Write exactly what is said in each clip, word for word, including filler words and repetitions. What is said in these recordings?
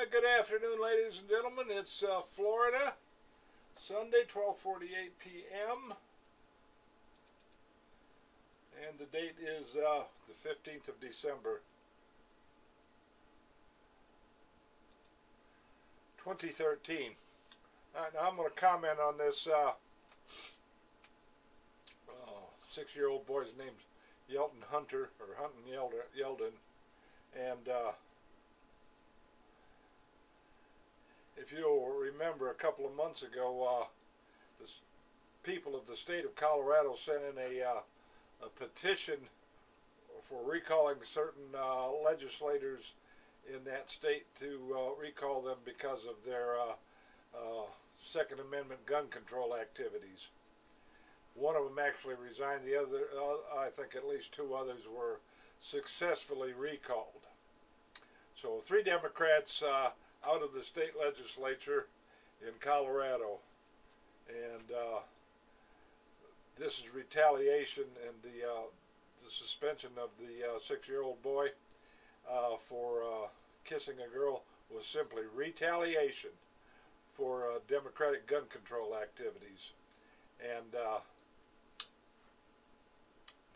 Uh, good afternoon, ladies and gentlemen. It's uh, Florida, Sunday, twelve forty-eight p m and the date is uh, the fifteenth of December, twenty thirteen. All right, now I'm going to comment on this uh, uh, six-year-old boy's name's Yelton Hunter or Hunter Yelton, and. Uh, If you'll remember, a couple of months ago, uh, the people of the state of Colorado sent in a, uh, a petition for recalling certain uh, legislators in that state to uh, recall them because of their uh, uh, Second Amendment gun control activities. One of them actually resigned. The other, uh, I think at least two others were successfully recalled. So three Democrats uh, out of the state legislature in Colorado, and uh, this is retaliation and the, uh, the suspension of the uh, six-year-old boy uh, for uh, kissing a girl was simply retaliation for uh, Democratic gun control activities, and uh,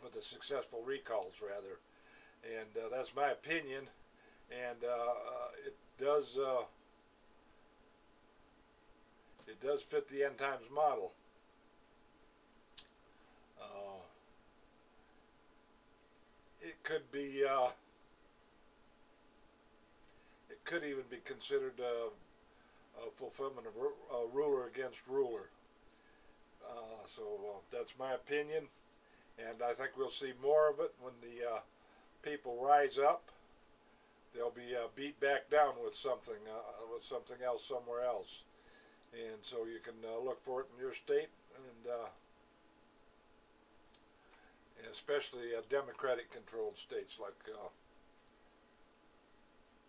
for the successful recalls rather, and uh, that's my opinion, and uh, it does uh, it does fit the end times model. Uh, it could be uh, it could even be considered uh, a fulfillment of uh, ruler against ruler. Uh, so uh, that's my opinion, and I think we'll see more of it when the uh, people rise up. They'll be uh, beat back down with something, uh, with something else somewhere else, and so you can uh, look for it in your state, and uh, especially uh, Democratic-controlled states like, uh,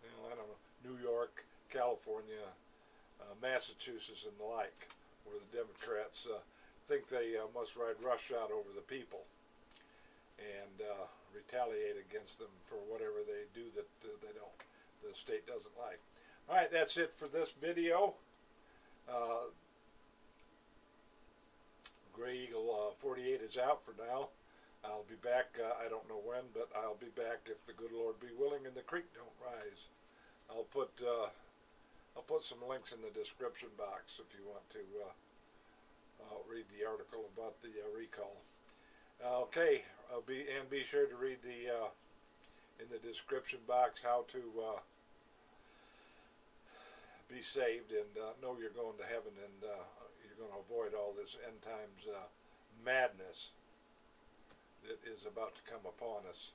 you know, I don't know, New York, California, uh, Massachusetts, and the like, where the Democrats uh, think they uh, must ride roughshod over the people and uh, retaliate against them for whatever they do that uh, they don't, the state doesn't like. All right, that's it for this video. Uh, Gray Eagle uh, forty-eight is out for now. I'll be back, uh, I don't know when, but I'll be back if the good Lord be willing and the creek don't rise. I'll put, uh, I'll put some links in the description box if you want to uh, uh, read the article about the uh, recall. Okay, uh, be, and be sure to read the uh, in the description box how to uh, be saved and uh, know you're going to heaven, and uh, you're going to avoid all this end times uh, madness that is about to come upon us,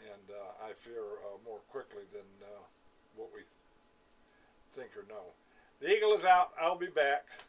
and uh, I fear uh, more quickly than uh, what we think or know. The Eagle is out. I'll be back.